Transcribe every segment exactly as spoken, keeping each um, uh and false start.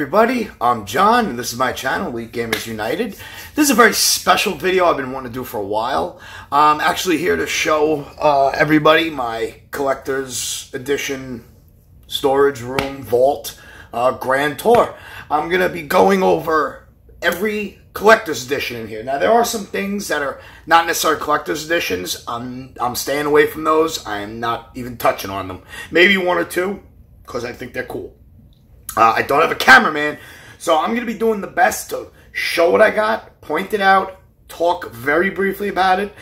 everybody, I'm John and this is my channel, Elite Gamers United. This is a very special video I've been wanting to do for a while. I'm actually here to show uh, everybody my collector's edition storage room vault uh, grand tour. I'm going to be going over every collector's edition in here. Now there are some things that are not necessarily collector's editions. I'm, I'm staying away from those. I am not even touching on them. Maybe one or two because I think they're cool. Uh, I don't have a cameraman, so I'm going to be doing the best to show what I got, point it out, talk very briefly about it.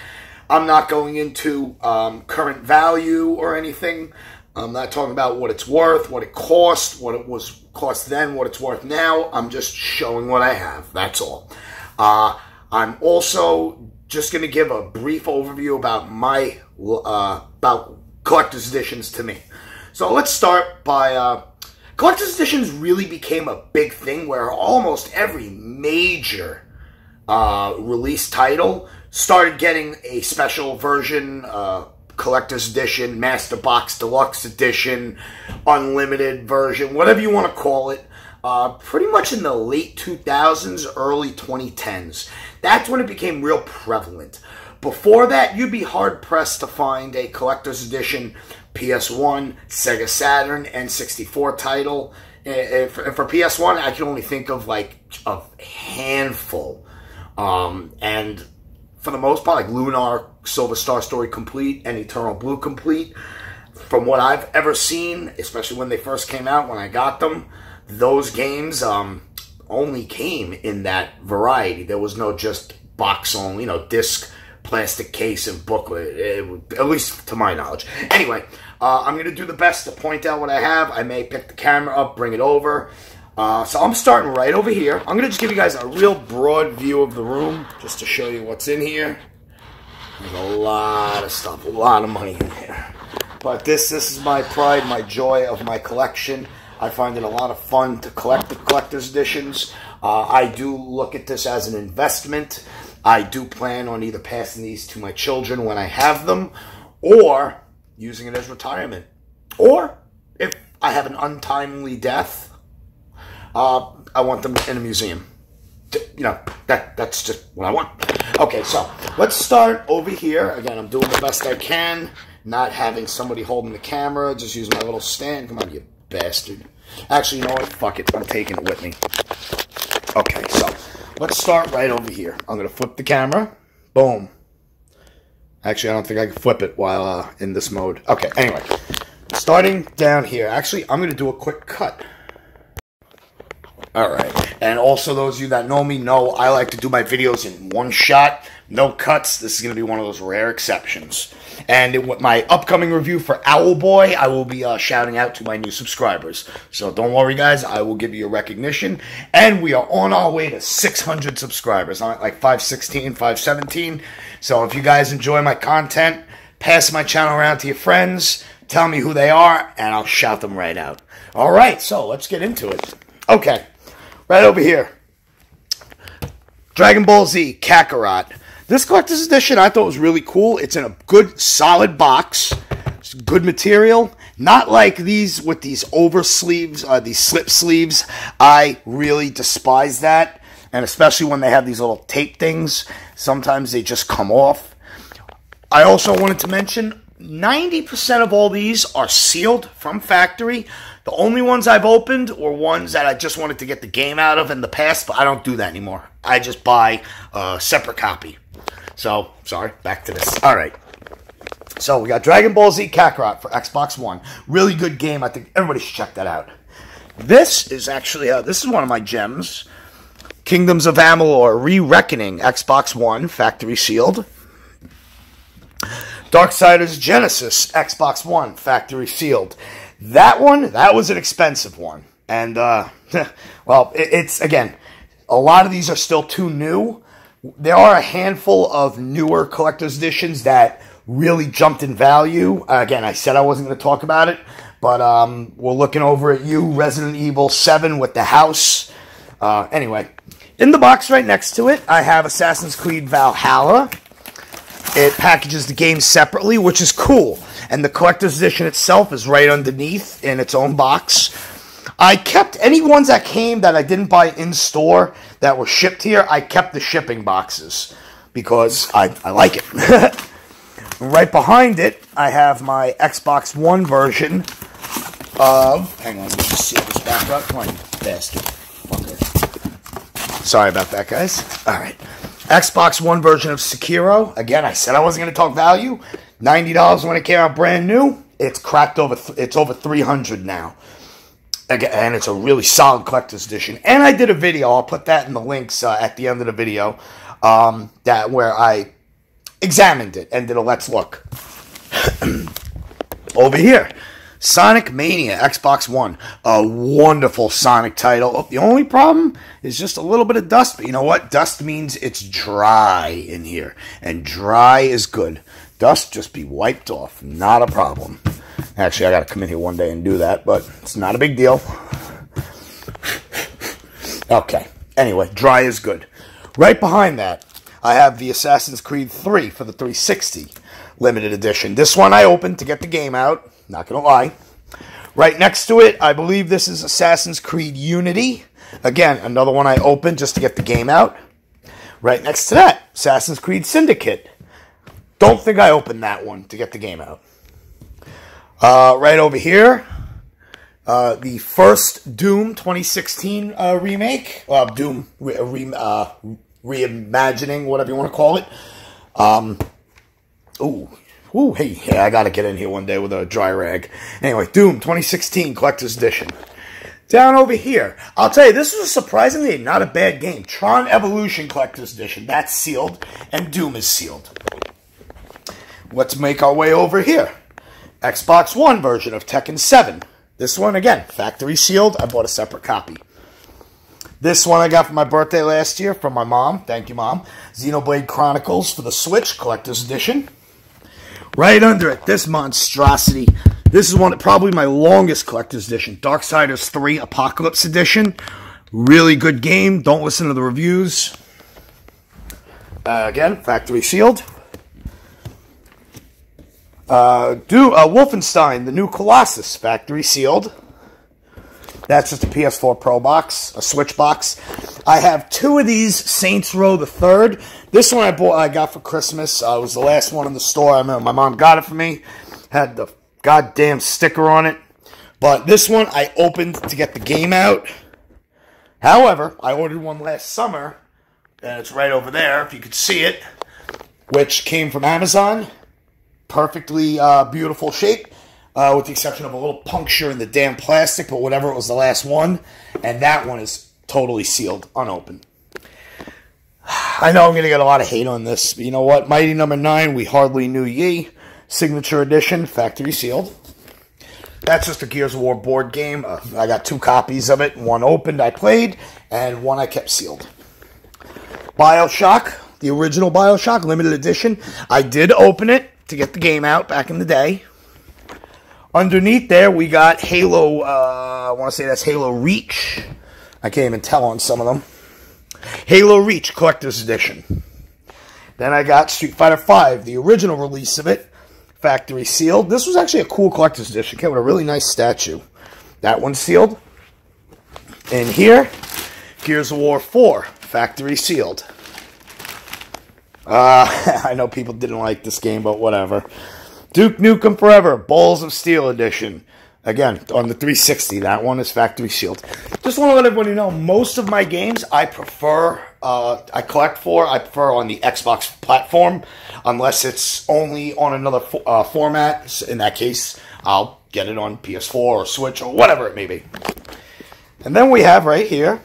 I'm not going into um, current value or anything. I'm not talking about what it's worth, what it cost, what it was cost then, what it's worth now. I'm just showing what I have. That's all. Uh, I'm also just going to give a brief overview about my uh, about collector's editions to me. So let's start by... Uh, Collector's editions really became a big thing where almost every major uh, release title started getting a special version, uh, collector's edition, master box, deluxe edition, unlimited version, whatever you want to call it, uh, pretty much in the late two thousands, early twenty tens. That's when it became real prevalent. Before that, you'd be hard-pressed to find a collector's edition P S one, Sega Saturn, N sixty-four title. And for, and for P S one, I can only think of like a handful. Um, and for the most part, like Lunar, Silver Star Story Complete, and Eternal Blue Complete. From what I've ever seen, especially when they first came out, when I got them, those games um, only came in that variety. There was no just box only, you know, disc, plastic case, and booklet, it, at least to my knowledge. Anyway, uh, I'm going to do the best to point out what I have. I may pick the camera up, bring it over. Uh, so I'm starting right over here. I'm going to just give you guys a real broad view of the room, just to show you what's in here. There's a lot of stuff, a lot of money in here. But this, this is my pride, my joy of my collection. I find it a lot of fun to collect the collector's editions. Uh, I do look at this as an investment. I do plan on either passing these to my children when I have them, or using it as retirement. Or, if I have an untimely death, uh, I want them in a museum. You know, that that's just what I want. Okay, so let's start over here. Again, I'm doing the best I can, not having somebody holding the camera, just using my little stand. Come on, you bastard. Actually, you know what? Fuck it. I'm taking it with me. Okay, so... let's start right over here. I'm going to flip the camera. Boom. Actually, I don't think I can flip it while uh, in this mode. Okay, anyway. Starting down here. Actually, I'm going to do a quick cut. All right. And also, those of you that know me know I like to do my videos in one shot. No cuts. This is going to be one of those rare exceptions. And in my upcoming review for Owlboy, I will be uh, shouting out to my new subscribers. So don't worry, guys. I will give you a recognition. And we are on our way to six hundred subscribers. I'm at like five sixteen, five seventeen. So if you guys enjoy my content, pass my channel around to your friends. Tell me who they are, and I'll shout them right out. All right. So let's get into it. Okay. Right over here. Dragon Ball Z Kakarot. This collector's edition I thought was really cool. It's in a good, solid box. It's good material. Not like these with these over sleeves, uh, these slip sleeves. I really despise that. And especially when they have these little tape things. Sometimes they just come off. I also wanted to mention ninety percent of all these are sealed from factory. The only ones I've opened were ones that I just wanted to get the game out of in the past, but I don't do that anymore. I just buy a separate copy. So, sorry, back to this. All right. So, we got Dragon Ball Z Kakarot for Xbox One. Really good game. I think everybody should check that out. This is actually, uh, this is one of my gems. Kingdoms of Amalur: Re-Reckoning, Xbox One, factory sealed. Darksiders Genesis, Xbox One, factory sealed. That one, that was an expensive one. And, uh, well, it, it's, again, a lot of these are still too new. There are a handful of newer collector's editions that really jumped in value. Again, I said I wasn't going to talk about it, but um, we're looking over at you, Resident Evil seven with the house. Uh, anyway, in the box right next to it, I have Assassin's Creed Valhalla. It packages the game separately, which is cool. And the collector's edition itself is right underneath in its own box. I kept any ones that came that I didn't buy in store that were shipped here. I kept the shipping boxes because I, I like it. Right behind it, I have my Xbox One version of... Hang on, let me just seal this back up. Come on, you bastard. Fucker. Sorry about that, guys. All right. Xbox One version of Sekiro. Again, I said I wasn't going to talk value. ninety dollars when it came out brand new. It's cracked over... Th it's over three hundred dollars now. Again, and it's a really solid collector's edition. And I did a video. I'll put that in the links uh, at the end of the video. Um, that where I... examined it and did a let's look. Over here, Sonic Mania, Xbox One. A wonderful Sonic title. Oh, the only problem is just a little bit of dust, but you know what? Dust means it's dry in here, and dry is good. Dust just be wiped off, not a problem. Actually, I gotta come in here one day and do that, but it's not a big deal. Okay, anyway, dry is good. Right behind that, I have the Assassin's Creed three for the three sixty limited edition. This one I opened to get the game out. Not going to lie. Right next to it, I believe this is Assassin's Creed Unity. Again, another one I opened just to get the game out. Right next to that, Assassin's Creed Syndicate. Don't think I opened that one to get the game out. Uh, right over here, uh, the first Doom twenty sixteen uh, remake. Uh, Doom re re uh, reimagining, whatever you want to call it. Um, ooh, ooh, hey, hey, I got to get in here one day with a dry rag. Anyway, Doom twenty sixteen Collector's Edition. Down over here, I'll tell you, this is surprisingly not a bad game. Tron Evolution Collector's Edition, that's sealed, and Doom is sealed. Let's make our way over here. Xbox One version of Tekken seven. This one, again, factory sealed. I bought a separate copy. This one I got for my birthday last year from my mom. Thank you, Mom. Xenoblade Chronicles for the Switch, Collector's Edition. Right under it, this monstrosity. This is one, probably my longest Collector's Edition. Darksiders three Apocalypse Edition. Really good game. Don't listen to the reviews. Uh, again, factory sealed. Uh, do, uh, Wolfenstein, the new Colossus, factory sealed. That's just a P S four Pro box, a Switch box. I have two of these, Saints Row the Third. This one I bought, I got for Christmas. Uh, it was the last one in the store. I remember my mom got it for me. Had the goddamn sticker on it. But this one I opened to get the game out. However, I ordered one last summer, and it's right over there, if you could see it, which came from Amazon. Perfectly uh, beautiful shape. Uh, with the exception of a little puncture in the damn plastic, but whatever, it was the last one. And that one is totally sealed, unopened. I know I'm going to get a lot of hate on this, but you know what? Mighty Number nine, We Hardly Knew Ye, Signature Edition, factory sealed. That's just a Gears of War board game. Uh, I got two copies of it. One opened, I played, and one I kept sealed. Bioshock, the original Bioshock, limited edition. I did open it to get the game out back in the day. Underneath there, we got Halo, uh, I want to say that's Halo Reach. I can't even tell on some of them. Halo Reach, Collector's Edition. Then I got Street Fighter five, the original release of it, factory sealed. This was actually a cool Collector's Edition. Came with a really nice statue. That one's sealed. And here, Gears of War four, factory sealed. Uh, I know people didn't like this game, but whatever. Duke Nukem Forever, Balls of Steel Edition. Again, on the three sixty, that one is factory sealed. Just want to let everybody know, most of my games I prefer, uh, I collect for, I prefer on the Xbox platform, unless it's only on another fo uh, format. In that case, I'll get it on P S four or Switch or whatever it may be. And then we have right here,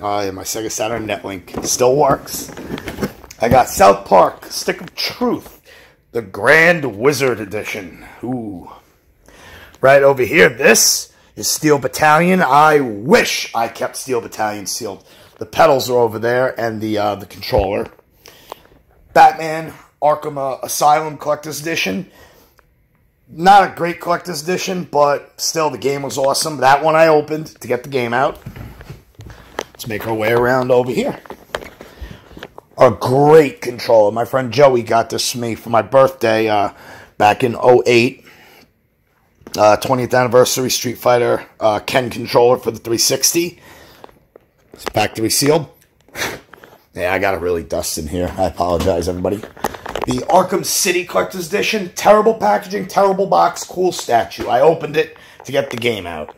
uh, my Sega Saturn Netlink. It still works. I got South Park, Stick of Truth. The Grand Wizard Edition. Ooh. Right over here, this is Steel Battalion. I wish I kept Steel Battalion sealed. The pedals are over there and the uh, the controller. Batman Arkham uh, Asylum Collector's Edition. Not a great Collector's Edition, but still the game was awesome. That one I opened to get the game out. Let's make our way around over here. A great controller. My friend Joey got this to me for my birthday uh, back in oh eight. Uh, twentieth anniversary Street Fighter uh, Ken controller for the three sixty. It's factory sealed. Yeah, I got it really dust in here. I apologize, everybody. The Arkham City Collector's Edition. Terrible packaging, terrible box, cool statue. I opened it to get the game out.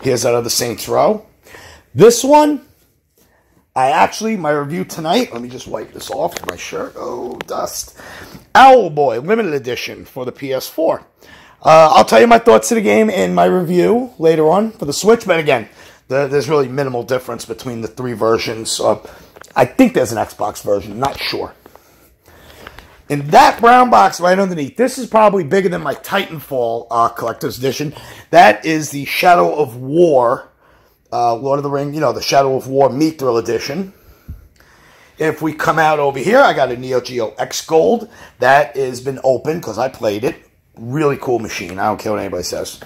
Here's out of the Saints Row. This one, I actually, my review tonight, let me just wipe this off my shirt. Oh, dust. Owlboy, limited edition for the P S four. Uh, I'll tell you my thoughts of the game in my review later on for the Switch. But again, the, there's really minimal difference between the three versions. Uh, I think there's an Xbox version. I'm not sure. In that brown box right underneath, this is probably bigger than my Titanfall uh, Collector's Edition. That is the Shadow of War, uh, Lord of the Rings, you know, the Shadow of War Meat Thrill Edition. If we come out over here, I got a Neo Geo X Gold. That has been open because I played it. Really cool machine. I don't care what anybody says.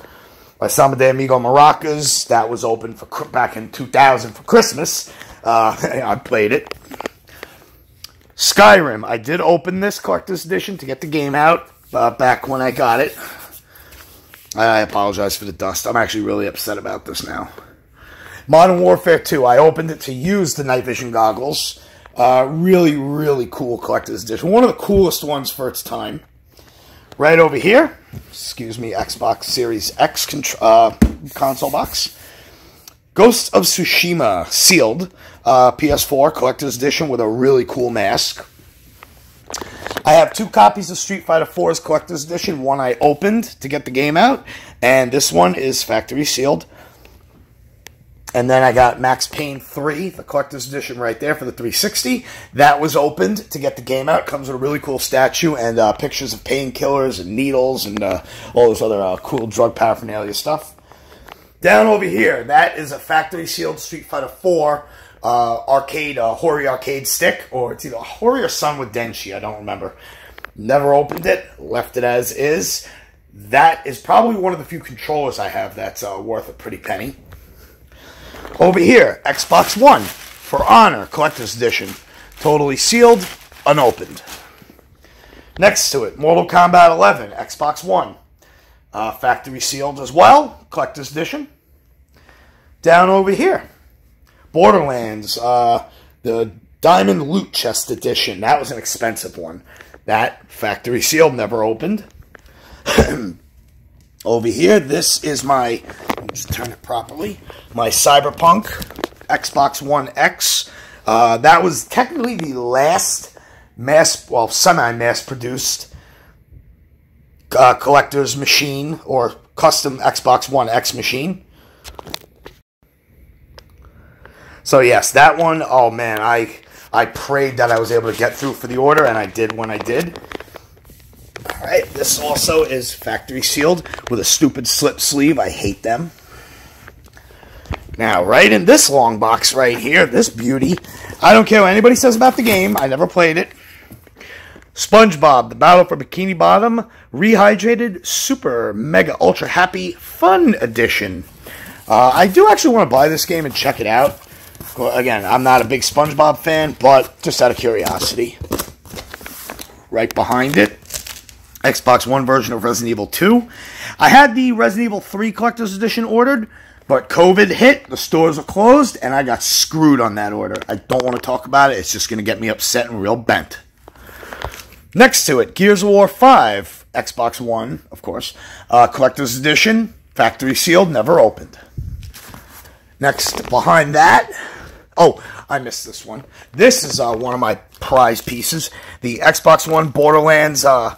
By Samba de Amigo Maracas, that was open for back in two thousand for Christmas. Uh, I played it. Skyrim. I did open this collector's edition to get the game out uh, back when I got it. I apologize for the dust. I'm actually really upset about this now. Modern Warfare two. I opened it to use the night vision goggles. Uh, really, really cool collector's edition. One of the coolest ones for its time. Right over here, excuse me, Xbox Series X uh, console box. Ghost of Tsushima, sealed, uh, P S four Collector's Edition with a really cool mask. I have two copies of Street Fighter four's Collector's Edition. One I opened to get the game out, and this one is factory sealed. And then I got Max Payne three, the Collector's Edition right there for the three sixty. That was opened to get the game out. Comes with a really cool statue and uh, pictures of painkillers and needles and uh, all this other uh, cool drug paraphernalia stuff. Down over here, that is a factory sealed Street Fighter four uh, arcade, uh, Hori arcade stick. Or it's either Hori or Sun with Denshi, I don't remember. Never opened it, left it as is. That is probably one of the few controllers I have that's uh, worth a pretty penny. Over here, Xbox One, For Honor, Collector's Edition. Totally sealed, unopened. Next to it, Mortal Kombat eleven, Xbox One. Uh, factory sealed as well, Collector's Edition. Down over here, Borderlands, uh, the Diamond Loot Chest Edition. That was an expensive one. That, factory sealed, never opened. Over here, this is my, let me just turn it properly, my Cyberpunk Xbox One X. Uh, that was technically the last mass, well, semi-mass produced uh, collector's machine or custom Xbox One X machine. So yes, that one, oh man, I, I prayed that I was able to get through for the order, and I did when I did. Alright, this also is factory sealed with a stupid slip sleeve. I hate them. Now, right in this long box right here, this beauty, I don't care what anybody says about the game. I never played it. SpongeBob, The Battle for Bikini Bottom, Rehydrated Super Mega Ultra Happy Fun Edition. Uh, I do actually want to buy this game and check it out. Again, I'm not a big SpongeBob fan, but just out of curiosity. Right behind it, Xbox One version of Resident Evil two. I had the Resident Evil three Collector's Edition ordered, but COVID hit, the stores were closed, and I got screwed on that order. I don't want to talk about it. It's just going to get me upset and real bent. Next to it, Gears of War five, Xbox One, of course. Uh, Collector's Edition, factory sealed, never opened. Next, behind that, oh, I missed this one. This is uh, one of my prize pieces, the Xbox One Borderlands uh,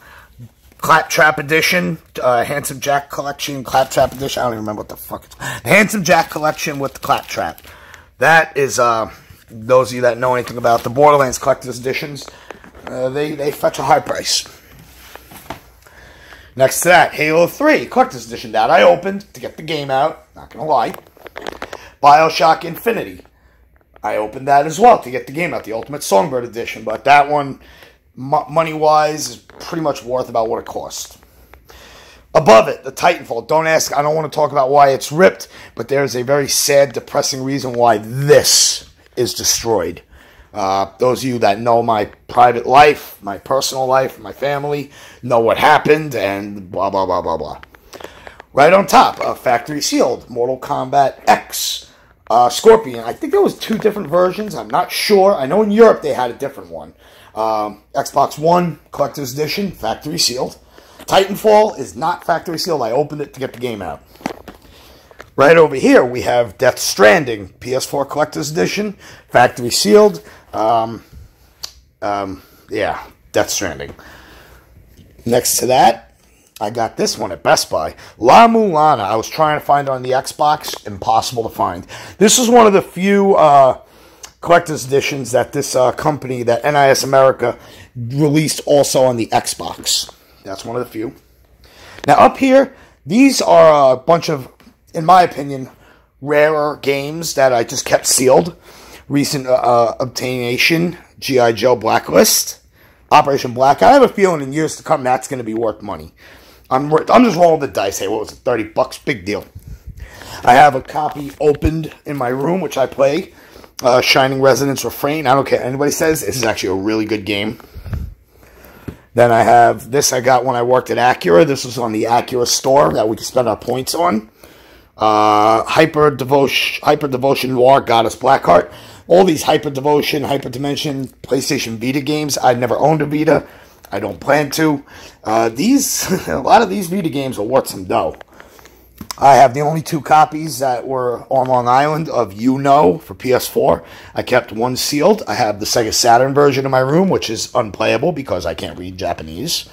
Claptrap Edition, uh, Handsome Jack Collection, Claptrap Edition, I don't even remember what the fuck it's called. The Handsome Jack Collection with the Claptrap. That is, uh, those of you that know anything about the Borderlands Collector's Editions, uh, they, they fetch a high price. Next to that, Halo three Collector's Edition. That I opened to get the game out, not gonna lie. Bioshock Infinity. I opened that as well to get the game out, the Ultimate Songbird Edition, but that one, money-wise, is pretty much worth about what it cost. Above it, the Titanfall. Don't ask. I don't want to talk about why it's ripped, but there is a very sad, depressing reason why this is destroyed. Uh, those of you that know my private life, my personal life, my family, know what happened, and blah, blah, blah, blah, blah. Right on top, uh, Factory Sealed, Mortal Kombat X, uh, Scorpion. I think there was two different versions. I'm not sure. I know in Europe they had a different one. Um, Xbox One, Collector's Edition, Factory Sealed. Titanfall is not Factory Sealed. I opened it to get the game out. Right over here, we have Death Stranding, P S four Collector's Edition, Factory Sealed. Um, um, yeah, Death Stranding. Next to that, I got this one at Best Buy. La Mulana, I was trying to find on the Xbox. Impossible to find. This is one of the few uh, Collector's Editions that this uh, company, that N I S America, released also on the Xbox. That's one of the few. Now, up here, these are a bunch of, in my opinion, rarer games that I just kept sealed. Recent uh, Obtaination, G I. Joe Blacklist, Operation Blackout. I have a feeling in years to come that's going to be worth money. I'm I'm just rolling the dice. Hey, what was it? thirty bucks. Big deal. I have a copy opened in my room, which I play. Uh, Shining Resonance Refrain. I don't care what anybody says. This is actually a really good game. Then I have this I got when I worked at Acura. This was on the Acura store that we could spend our points on. Uh, Hyper Devotion, Hyper Devotion War, Goddess Blackheart. All these Hyper Devotion, Hyper Dimension, PlayStation Vita games. I never owned a Vita. I don't plan to. Uh, these, a lot of these Vita games are worth some dough. I have the only two copies that were on Long Island of You Know for P S four. I kept one sealed. I have the Sega Saturn version in my room, which is unplayable because I can't read Japanese.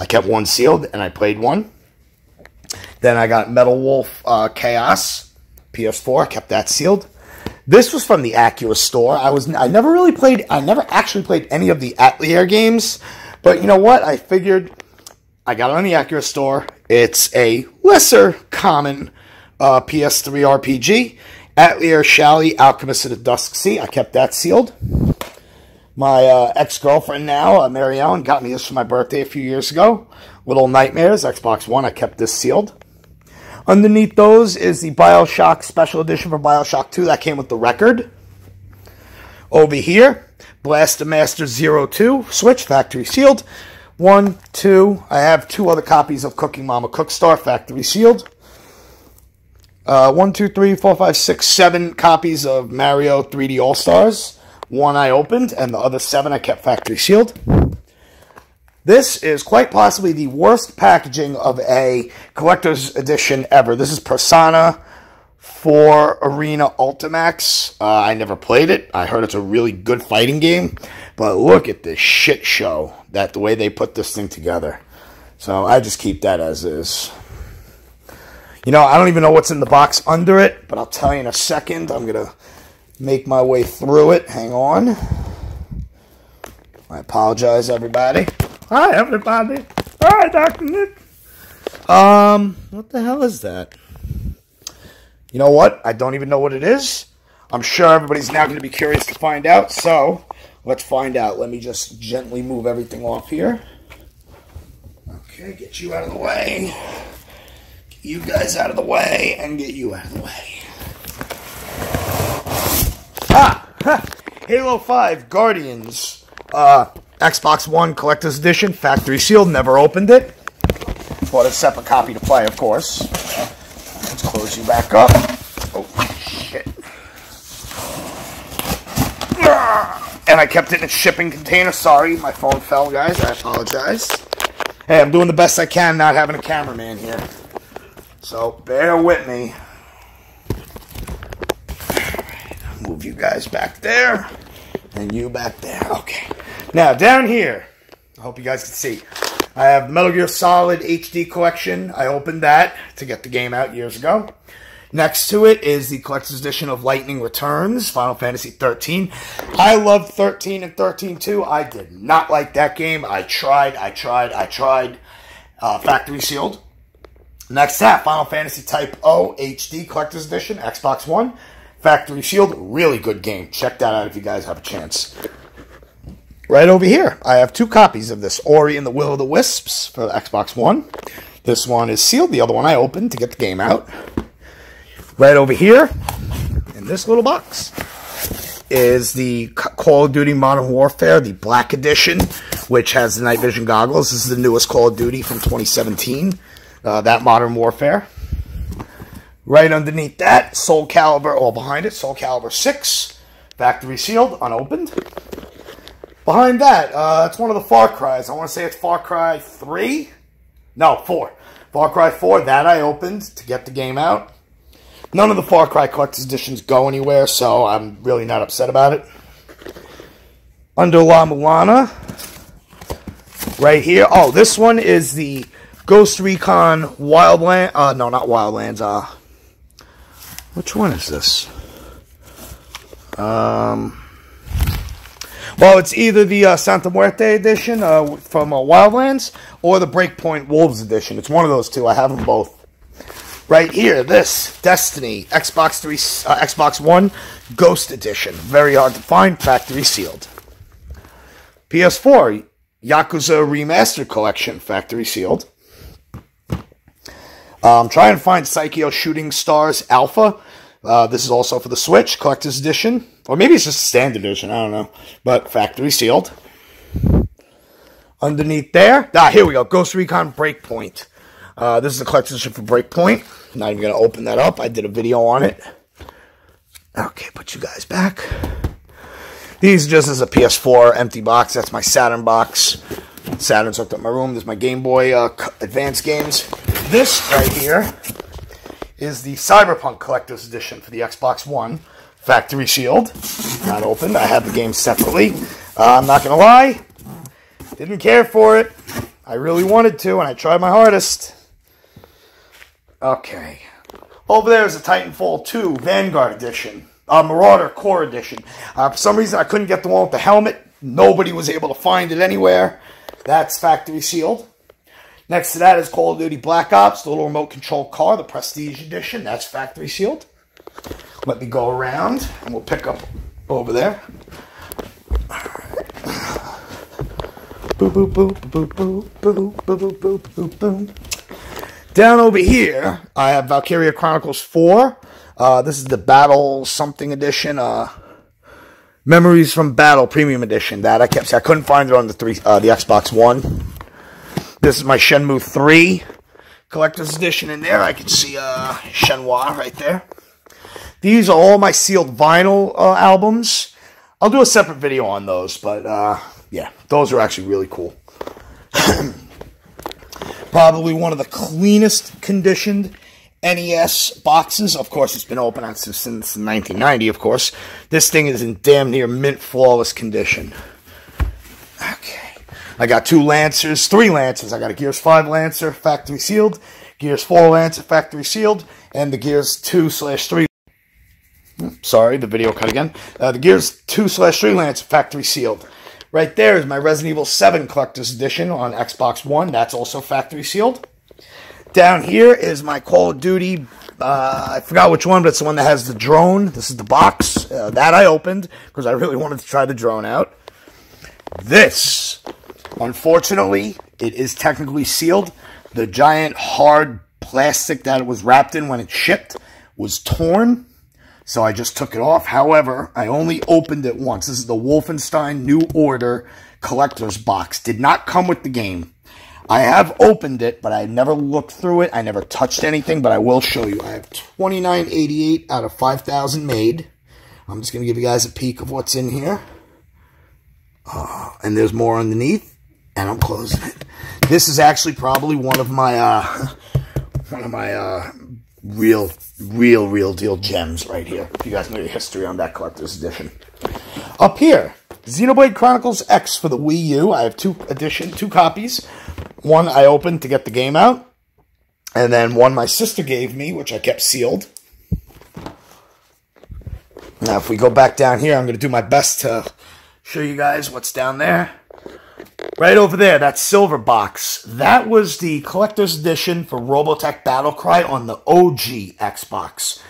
I kept one sealed and I played one. Then I got Metal Wolf uh, Chaos, P S four, kept that sealed. This was from the Acura store. I was I never really played, I never actually played any of the Atelier games, but you know what? I figured I got it on the Acura store. It's a lesser common uh, P S three R P G. Atelier Shally, Alchemist of the Dusk Sea, I kept that sealed. My uh, ex-girlfriend now, uh, Mary Ellen, got me this for my birthday a few years ago. Little Nightmares, Xbox One, I kept this sealed. Underneath those is the Bioshock Special Edition for Bioshock two. That came with the record. Over here, Blastermaster zero two, Switch, Factory Sealed. One, two, I have two other copies of Cooking Mama Cookstar, Factory Sealed. Uh, one, two, three, four, five, six, seven copies of Mario three D All-Stars. One I opened, and the other seven I kept factory sealed. This is quite possibly the worst packaging of a collector's edition ever. This is Persona four Arena Ultimax. Uh, I never played it. I heard it's a really good fighting game. But look at this shit show, that the way they put this thing together. So I just keep that as is. You know, I don't even know what's in the box under it, but I'll tell you in a second. I'm going to make my way through it. Hang on. I apologize, everybody. Hi, everybody. Hi, Doctor Nick. Um, what the hell is that? You know what? I don't even know what it is. I'm sure everybody's now going to be curious to find out, so let's find out. Let me just gently move everything off here. Okay, get you out of the way. Get you guys out of the way, and get you out of the way. Ah, ha, Halo five Guardians, uh, Xbox One Collector's Edition, Factory Sealed, never opened it. Bought a separate copy to play, of course. Let's close you back up. Oh, shit. And I kept it in a shipping container. Sorry, my phone fell, guys. I apologize. Hey, I'm doing the best I can not having a cameraman here. So, bear with me. Move you guys back there, and you back there. Okay. Now, down here, I hope you guys can see. I have Metal Gear Solid H D Collection. I opened that to get the game out years ago. Next to it is the Collector's Edition of Lightning Returns, Final Fantasy thirteen. I loved thirteen and thirteen two. I did not like that game. I tried, I tried, I tried. Uh, Factory Sealed. Next up, Final Fantasy Type zero H D Collector's Edition, Xbox One. Factory Sealed, really good game. Check that out if you guys have a chance. Right over here, I have two copies of this. Ori and the Will of the Wisps for the Xbox One. This one is sealed. The other one I opened to get the game out. Right over here, in this little box, is the Call of Duty Modern Warfare, the Black Edition, which has the night vision goggles. This is the newest Call of Duty from twenty seventeen. uh, that Modern Warfare. Right underneath that, Soul Calibur, or behind it, Soul Calibur six, factory sealed, unopened. Behind that, uh, it's one of the Far Cries. I want to say it's Far Cry three? No, four. Far Cry four, that I opened to get the game out. None of the Far Cry Collector's Editions go anywhere, so I'm really not upset about it. Under La Mulana, right here. Oh, this one is the Ghost Recon Wildlands. Uh, no, not Wildlands. Uh, which one is this? Um, well, it's either the uh, Santa Muerte edition uh, from uh, Wildlands or the Breakpoint Wolves edition. It's one of those two. I have them both. Right here, this Destiny Xbox three, uh, Xbox One Ghost Edition. Very hard to find. Factory sealed. P S four. Yakuza Remastered Collection, factory sealed. Um, try and find Psycheo Shooting Stars Alpha. Uh, this is also for the Switch, Collector's Edition. Or maybe it's just Standard Edition, I don't know. But factory sealed. Underneath there, ah, here we go, Ghost Recon Breakpoint. Uh, this is the Collector's Edition for Breakpoint. I'm not even going to open that up, I did a video on it. Okay, put you guys back. These just as a P S four empty box. That's my Saturn box. Saturn's hooked up my room. There's my Game Boy uh, Advance games. This right here is the Cyberpunk Collector's Edition for the Xbox One. Factory sealed. Not opened. I have the game separately. Uh, I'm not going to lie. Didn't care for it. I really wanted to, and I tried my hardest. Okay. Over there is a Titanfall two Vanguard Edition. Uh, Marauder Core Edition. Uh, for some reason, I couldn't get the one with the helmet. Nobody was able to find it anywhere. That's factory sealed. Next to that is Call of Duty Black Ops, the little remote control car, the Prestige Edition. That's factory sealed. Let me go around, and we'll pick up over there. Boop, boop, boop, boop, boop, boop, boop, boop, boop, boop. Down over here, I have Valkyria Chronicles four. Uh, this is the Battle something edition, uh, Memories from Battle Premium Edition. That I kept, I couldn't find it on the three, uh, the Xbox One. This is my Shenmue three Collector's Edition. In there, I can see uh, Shenhua right there. These are all my sealed vinyl uh, albums. I'll do a separate video on those, but uh, yeah, those are actually really cool. Probably one of the cleanest conditioned N E S boxes. Of course, it's been open since nineteen ninety, of course. This thing is in damn near mint flawless condition. Okay. I got two Lancers, three Lancers. I got a Gears five Lancer, factory sealed. Gears four Lancer, factory sealed. And the Gears two slash three. Sorry, the video cut again. Uh, the Gears two slash three Lancer, factory sealed. Right there is my Resident Evil seven Collector's Edition on Xbox One. That's also factory sealed. Down here is my Call of Duty, uh, I forgot which one, but it's the one that has the drone. This is the box. Uh, that I opened, because I really wanted to try the drone out. This, unfortunately, it is technically sealed. The giant hard plastic that it was wrapped in when it shipped was torn, so I just took it off. However, I only opened it once. This is the Wolfenstein New Order Collector's Box. Did not come with the game. I have opened it, but I never looked through it. I never touched anything, but I will show you. I have twenty-nine eighty-eight out of five thousand made. I'm just going to give you guys a peek of what's in here. Uh, and there's more underneath, and I'm closing it. This is actually probably one of my uh, one of my uh, real, real, real deal gems right here. If you guys know your history on that collector's edition. Up here, Xenoblade Chronicles X for the Wii U. I have two edition, two copies. One I opened to get the game out, and then one my sister gave me, which I kept sealed. Now, if we go back down here, I'm going to do my best to show you guys what's down there. Right over there, that silver box. That was the collector's edition for Robotech Battlecry on the O G Xbox.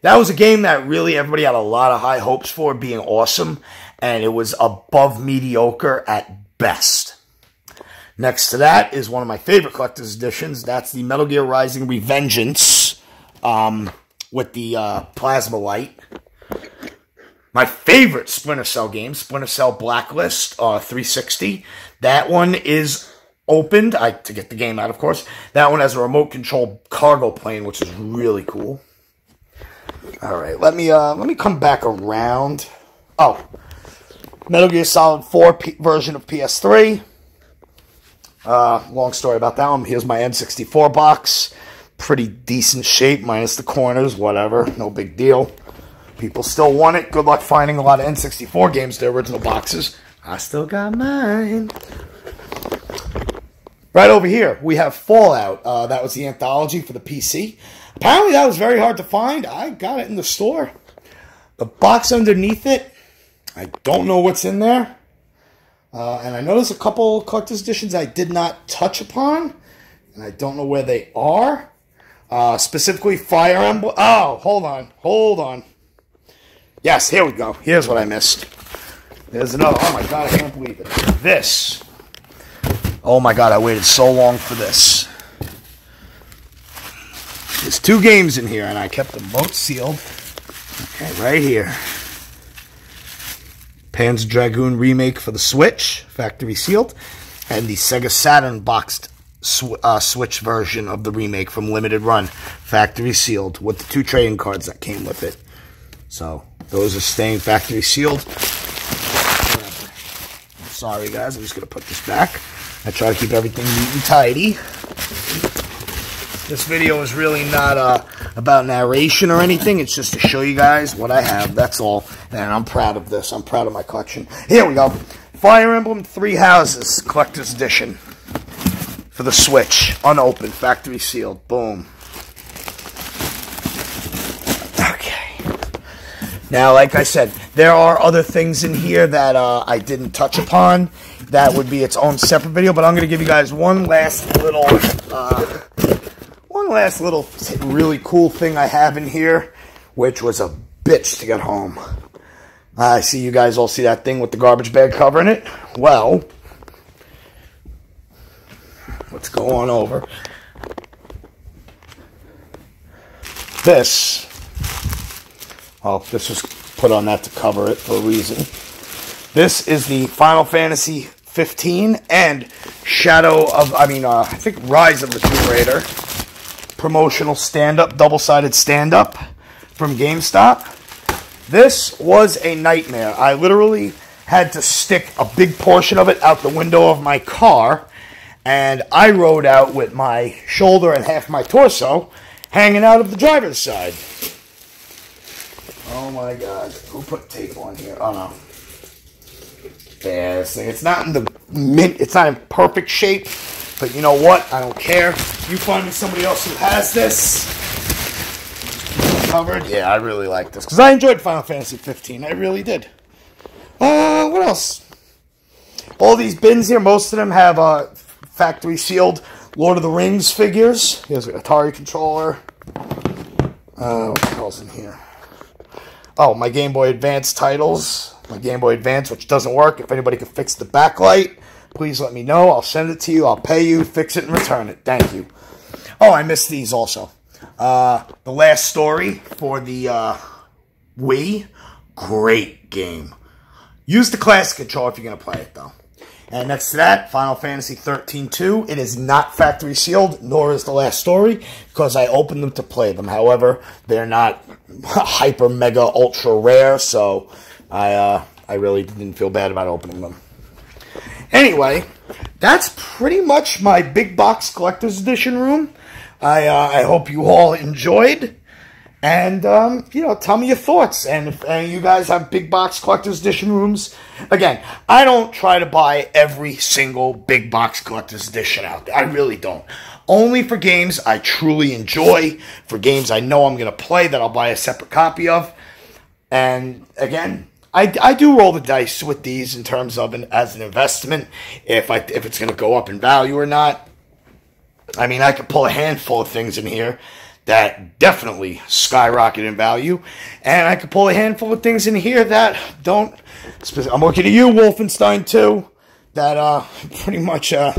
That was a game that really everybody had a lot of high hopes for being awesome, and it was above mediocre at best. Next to that is one of my favorite collector's editions. That's the Metal Gear Rising Revengeance um, with the uh, plasma light. My favorite Splinter Cell game, Splinter Cell Blacklist uh, three sixty. That one is opened, I to get the game out, of course. That one has a remote control cargo plane, which is really cool. All right, let me uh, let me come back around. Oh, Metal Gear Solid four P version of P S three. Uh, long story about that one. Here's my N sixty-four box. Pretty decent shape, minus the corners, whatever. No big deal. People still want it. Good luck finding a lot of N sixty-four games, their original boxes. I still got mine. Right over here, we have Fallout. Uh, that was the anthology for the P C. Apparently, that was very hard to find. I got it in the store. The box underneath it, I don't know what's in there. Uh, and I noticed a couple collector's editions I did not touch upon. And I don't know where they are. Uh, specifically, Fire Emblem. Oh, hold on. Hold on. Yes, here we go. Here's what I missed. There's another. Oh, my God. I can't believe it. This. Oh, my God. I waited so long for this. There's two games in here, and I kept them both sealed. Okay, right here. Panzer Dragoon Remake for the Switch, factory sealed, and the Sega Saturn boxed sw uh, Switch version of the remake from Limited Run, factory sealed, with the two trading cards that came with it. So, those are staying factory sealed. I'm sorry, guys. I'm just going to put this back. I try to keep everything neat and tidy. This video is really not uh, about narration or anything. It's just to show you guys what I have. That's all. And I'm proud of this. I'm proud of my collection. Here we go. Fire Emblem Three Houses Collector's Edition for the Switch. Unopened. Factory sealed. Boom. Okay. Now, like I said, there are other things in here that uh, I didn't touch upon. That would be its own separate video. But I'm going to give you guys one last little... Uh, One last little really cool thing I have in here, which was a bitch to get home. I see you guys all see that thing with the garbage bag covering it. Well, let's go on over. This, well, this was put on that to cover it for a reason. This is the Final Fantasy fifteen and Shadow of, I mean, uh, I think Rise of the Tomb Raider. Promotional stand-up, double-sided stand-up from GameStop. This was a nightmare. I literally had to stick a big portion of it out the window of my car, and I rode out with my shoulder and half my torso hanging out of the driver's side. Oh my God. Who put tape on here? Oh no. This thing. It's not in the mint, it's not in perfect shape. But you know what? I don't care. You find me somebody else who has this covered. Yeah, I really like this because I enjoyed Final Fantasy fifteen. I really did. Uh, what else? All these bins here, most of them have uh, factory sealed Lord of the Rings figures. Here's an Atari controller. Uh, what the hell's in here? Oh, my Game Boy Advance titles. My Game Boy Advance, which doesn't work. If anybody could fix the backlight, please let me know. I'll send it to you. I'll pay you, fix it, and return it. Thank you. Oh, I missed these also. Uh, the Last Story for the uh, Wii. Great game. Use the classic controller if you're going to play it, though. And next to that, Final Fantasy thirteen two. It is not factory sealed, nor is The Last Story, because I opened them to play them. However, they're not hyper, mega, ultra rare, so I, uh, I really didn't feel bad about opening them. Anyway, that's pretty much my big box collector's edition room. I uh, I hope you all enjoyed, and um, you know, tell me your thoughts. And if uh, you guys have big box collector's edition rooms, again, I don't try to buy every single big box collector's edition out there. I really don't. Only for games I truly enjoy, for games I know I'm gonna play that I'll buy a separate copy of. And again, I, I do roll the dice with these in terms of an, as an investment, if I if it's going to go up in value or not. I mean, I could pull a handful of things in here that definitely skyrocket in value, and I could pull a handful of things in here that don't. I'm looking at you, Wolfenstein two, that uh pretty much uh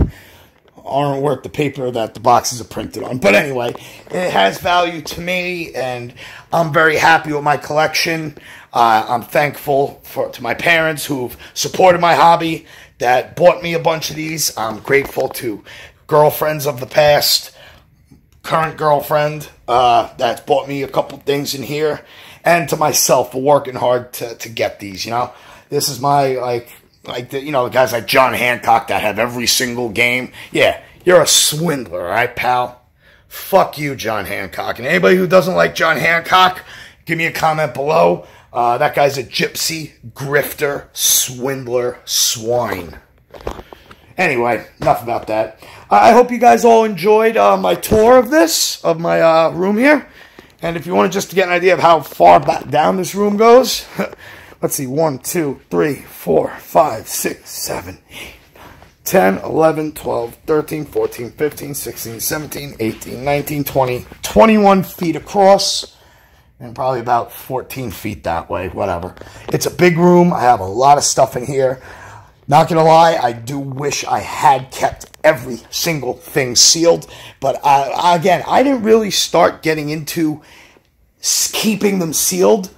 aren't worth the paper that the boxes are printed on. But anyway, it has value to me, and I'm very happy with my collection. Uh, I'm thankful for to my parents who've supported my hobby, that bought me a bunch of these. I'm grateful to girlfriends of the past, current girlfriend uh, that's bought me a couple things in here, and to myself for working hard to, to get these, you know. This is my, like, like the, you know, the guys like John Hancock that have every single game. Yeah, you're a swindler, all right, pal? Fuck you, John Hancock. And anybody who doesn't like John Hancock, give me a comment below. Uh, that guy's a gypsy, grifter, swindler, swine. Anyway, enough about that. I hope you guys all enjoyed uh, my tour of this, of my uh, room here. And if you want to just get an idea of how far back down this room goes, let's see, one, two, three, four, five, six, seven, eight, nine, ten, eleven, twelve, thirteen, fourteen, fifteen, sixteen, seventeen, eighteen, nineteen, twenty, twenty-one feet across. And probably about fourteen feet that way, whatever. It's a big room. I have a lot of stuff in here. Not going to lie, I do wish I had kept every single thing sealed. But I, again, I didn't really start getting into keeping them sealed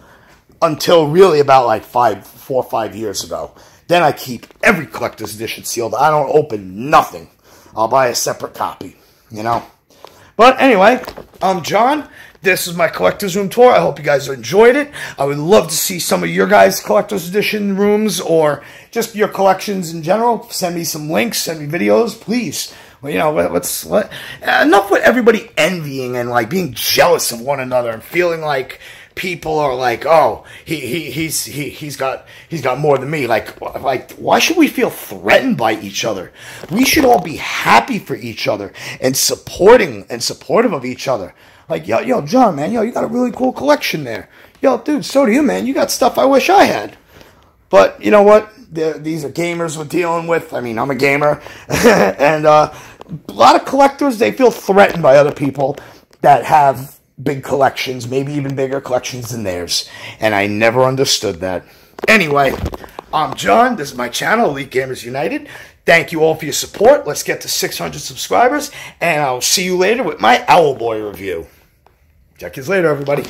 until really about like five, four or five years ago. Then I keep every collector's edition sealed. I don't open nothing. I'll buy a separate copy, you know. But anyway, I'm John. This is my collector's room tour. I hope you guys enjoyed it. I would love to see some of your guys' collector's edition rooms or just your collections in general. Send me some links. Send me videos, please. Well, you know, let's let, enough with everybody envying and like being jealous of one another and feeling like people are like, oh, he he he's he he's got he's got more than me. Like like why should we feel threatened by each other? We should all be happy for each other and supporting and supportive of each other. Like, yo, yo, John, man, yo, you got a really cool collection there. Yo, dude, so do you, man. You got stuff I wish I had. But you know what? They're, these are gamers we're dealing with. I mean, I'm a gamer. And uh, a lot of collectors, they feel threatened by other people that have big collections, maybe even bigger collections than theirs. And I never understood that. Anyway, I'm John. This is my channel, Elite Gamers United. Thank you all for your support. Let's get to six hundred subscribers. And I'll see you later with my Owlboy review. Check you later, everybody.